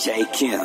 Jaekim.